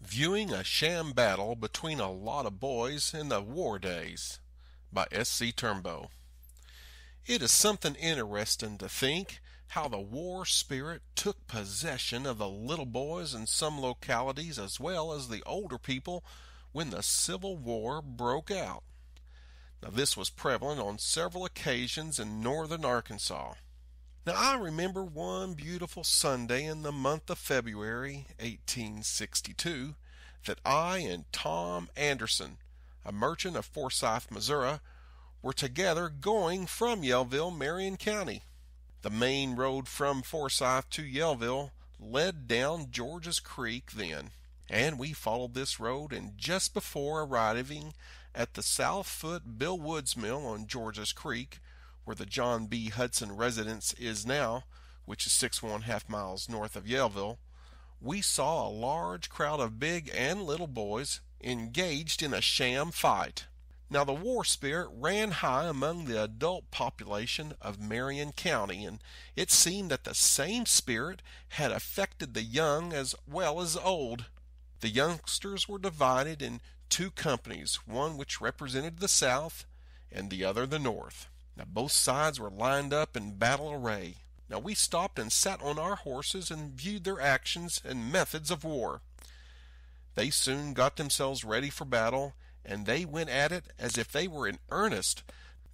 Viewing a Sham Battle Between a Lot of Boys in the War Days by S.C. Turnbow. It is something interesting to think how the war spirit took possession of the little boys in some localities as well as the older people when the Civil War broke out. Now, this was prevalent on several occasions in northern Arkansas. Now, I remember one beautiful Sunday in the month of February 1862 that I and Tom Anderson, a merchant of Forsyth, Missouri, were together going from Yellville, Marion County. The main road from Forsyth to Yellville led down George's Creek then, and we followed this road, and just before arriving at the South Foot Bill Woods Mill on George's Creek, where the John B. Hudson residence is now, which is 6.5 miles north of Yellville, we saw a large crowd of big and little boys engaged in a sham fight. Now, the war spirit ran high among the adult population of Marion County, and it seemed that the same spirit had affected the young as well as old. The youngsters were divided in two companies, one which represented the South and the other the North. Now, both sides were lined up in battle array. Now, we stopped and sat on our horses and viewed their actions and methods of war. They soon got themselves ready for battle, and they went at it as if they were in earnest.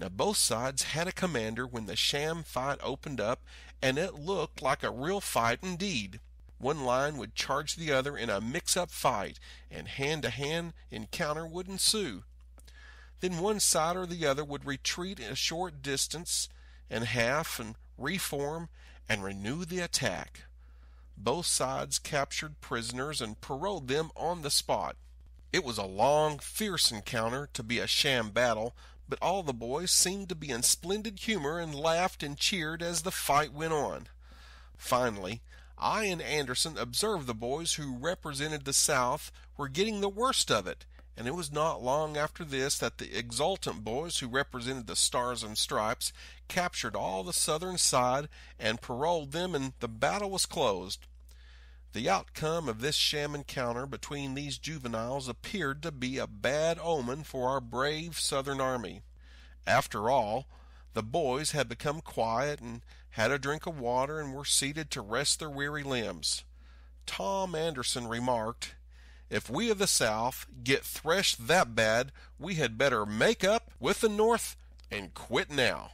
Now, both sides had a commander when the sham fight opened up, and it looked like a real fight indeed. One line would charge the other in a mix-up fight, and hand-to-hand encounter would ensue. Then one side or the other would retreat a short distance and half and reform and renew the attack. Both sides captured prisoners and paroled them on the spot. It was a long, fierce encounter to be a sham battle, but all the boys seemed to be in splendid humor and laughed and cheered as the fight went on. Finally, I and Anderson observed the boys who represented the South were getting the worst of it, and it was not long after this that the exultant boys who represented the Stars and Stripes captured all the southern side and paroled them, and the battle was closed. The outcome of this sham encounter between these juveniles appeared to be a bad omen for our brave Southern Army. After all, the boys had become quiet and had a drink of water and were seated to rest their weary limbs. Tom Anderson remarked, "If we of the South get threshed that bad, we had better make up with the North and quit now."